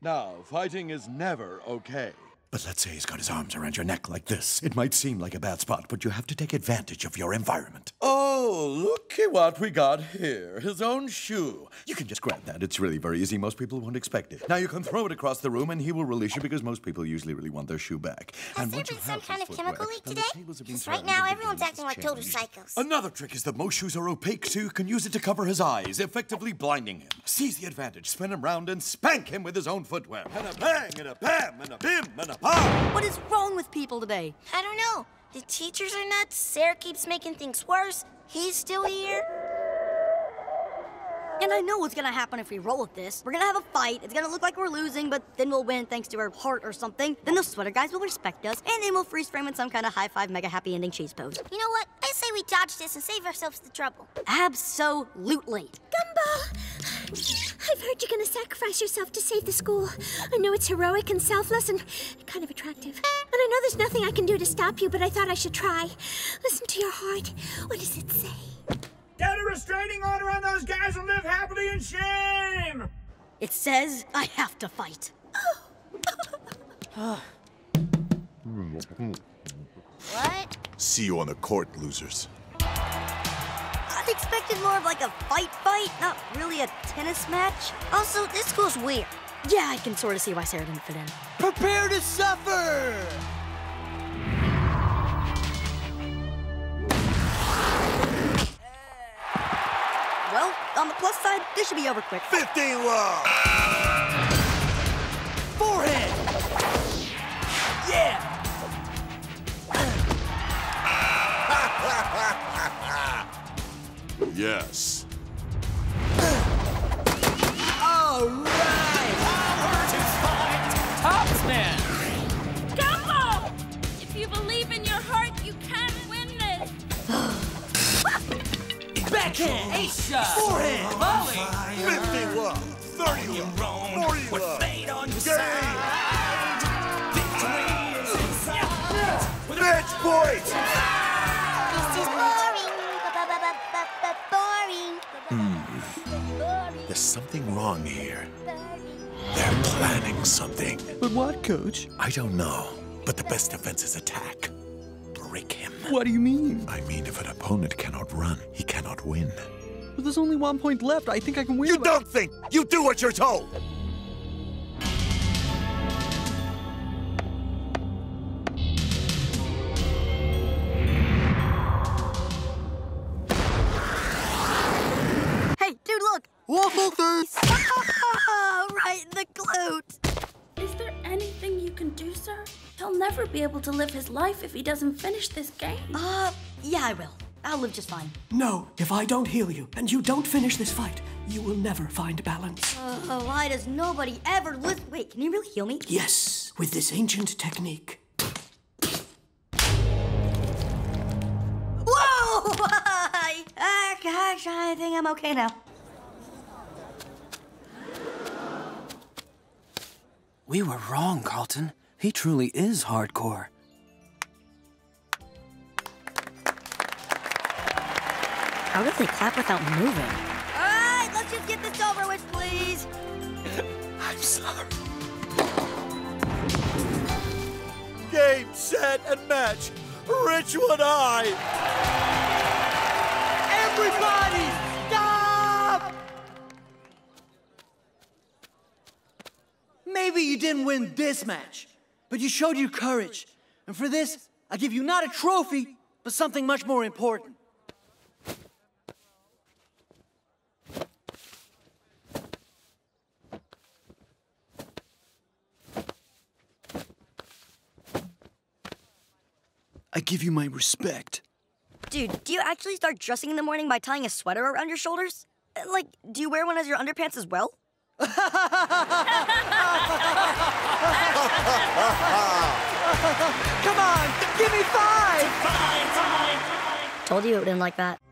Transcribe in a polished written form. Now, fighting is never okay. But let's say he's got his arms around your neck like this. It might seem like a bad spot, but you have to take advantage of your environment. Oh, look at what we got here. His own shoe. You can just grab that. It's really very easy. Most people won't expect it. Now you can throw it across the room and he will release you because most people usually really want their shoe back. Has there been some kind of chemical leak today? Because right now everyone's acting like total psychos. Another trick is that most shoes are opaque, so you can use it to cover his eyes, effectively blinding him. Seize the advantage, spin him round, and spank him with his own footwear. And a bang, and a bam, and a bim, and a pop! What is wrong with people today? I don't know. The teachers are nuts, Sarah keeps making things worse, he's still here. And I know what's gonna happen if we roll with this. We're gonna have a fight, it's gonna look like we're losing, but then we'll win thanks to our heart or something. Then the sweater guys will respect us, and then we'll freeze frame in some kind of high-five mega happy ending cheese pose. You know what? I say we dodge this and save ourselves the trouble. Absolutely. Gumball, I've heard you're gonna sacrifice yourself to save the school. I know it's heroic and selfless and kind of attractive. And I know there's nothing I can do to stop you, but I thought I should try. Listen to your heart. What does it say? Get a restraining order on those guys and live happily in shame! It says I have to fight. Oh. What? See you on the court, losers. I expected more of like a fight, not really a tennis match. Also, this school's weird. Yeah, I can sort of see why Sarah didn't fit in. Prepare to suffer! Well, on the plus side, this should be over quick. 15 long! Forehead! Yeah! Yes. All right! Power to fight! Top spin! Gumball! If you believe in your heart, you can win this! Backhand! Aisha! Forehand! Molly! 50 love! 30 love! 40 love! Fate on your side! Victory is inside! Match points! This is boring! Boring! There's something wrong here. They're planning something. But what, Coach? I don't know. But the best defense is attack. Break him. What do you mean? I mean, if an opponent cannot run, he cannot win. But there's only 1 point left. I think I can win. You don't think! You do what you're told! Hey, dude, look! Waffle face! Right in the glute! Is there anything you can do, sir? He'll never be able to live his life if he doesn't finish this game. Yeah, I will. I'll live just fine. No, if I don't heal you and you don't finish this fight, you will never find balance. Why does nobody ever live? Wait, can you really heal me? Yes, with this ancient technique. Whoa! Gosh, I think I'm okay now. We were wrong, Carlton. He truly is hardcore. How did they clap without moving? All right, let's just get this over with, please. I'm sorry. Game, set, and match. Ritual and I. Everybody! Maybe you didn't win this match, but you showed your courage. And for this, I give you not a trophy, but something much more important. I give you my respect. Dude, do you actually start dressing in the morning by tying a sweater around your shoulders? Like, do you wear one as your underpants as well? Come on, give me five! Told you it wouldn't like that.